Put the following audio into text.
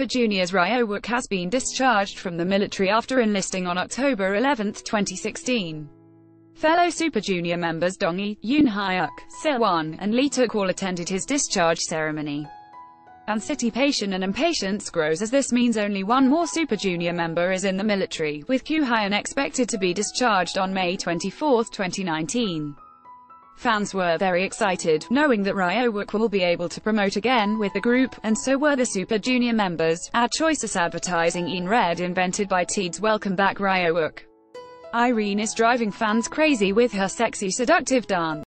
Super Junior's Ryeowook has been discharged from the military after enlisting on October 11, 2016. Fellow Super Junior members Donghae, Eunhyuk, Sewon, and Leeteuk all attended his discharge ceremony. Anticipation and impatience grows as this means only one more Super Junior member is in the military, with Kyuhyun expected to be discharged on May 24, 2019. Fans were very excited, knowing that Ryeowook will be able to promote again with the group, and so were the Super Junior members. Our choices advertising in red invented by Teed's Welcome Back Ryeowook. Irene is driving fans crazy with her sexy seductive dance.